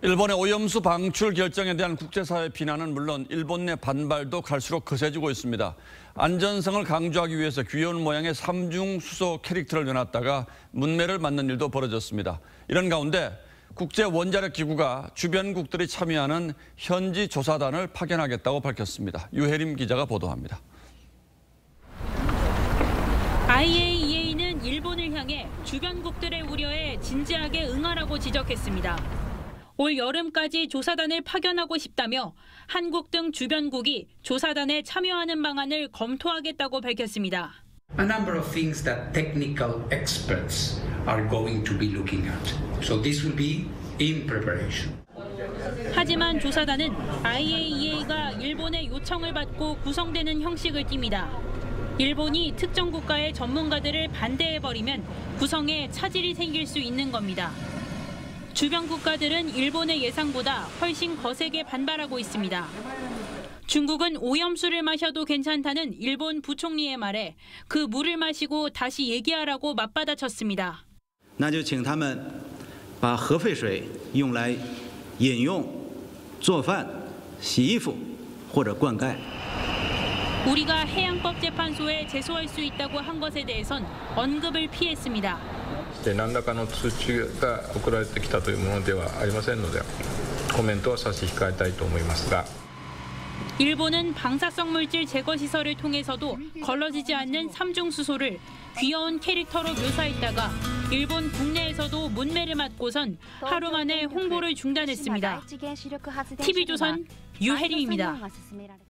일본의 오염수 방출 결정에 대한 국제사회 비난은 물론 일본 내 반발도 갈수록 거세지고 있습니다. 안전성을 강조하기 위해서 귀여운 모양의 삼중수소 캐릭터를 내놨다가 문매를 맞는 일도 벌어졌습니다. 이런 가운데 국제원자력기구가 주변국들이 참여하는 현지 조사단을 파견하겠다고 밝혔습니다. 유혜림 기자가 보도합니다. IAEA는 일본을 향해 주변국들의 우려에 진지하게 응하라고 지적했습니다. 올 여름까지 조사단을 파견하고 싶다며 한국 등 주변국이 조사단에 참여하는 방안을 검토하겠다고 밝혔습니다. A number of things that technical experts are going to be looking at. So this will be in preparation. 하지만 조사단은 IAEA가 일본의 요청을 받고 구성되는 형식을 띱니다. 일본이 특정 국가의 전문가들을 반대해버리면 구성에 차질이 생길 수 있는 겁니다. 주변 국가들은 일본의 예상보다 훨씬 거세게 반발하고 있습니다. 중국은 오염수를 마셔도 괜찮다는 일본 부총리의 말에 그 물을 마시고 다시 얘기하라고 맞받아쳤습니다. 那就请他们把核废水用来饮用、做饭、洗衣服或者灌溉。 우리가 해양법 재판소에 제소할 수 있다고 한 것에 대해선 언급을 피했습니다. 何らかの通知が送られてきたというものではありませんので、コメントは差し控えたいと思いますが。 일본은 방사성 물질 제거 시설을 통해서도 걸러지지 않는 삼중수소를 귀여운 캐릭터로 묘사했다가 일본 국내에서도 문매를 맞고선 하루 만에 홍보를 중단했습니다. TV조선 유혜림입니다.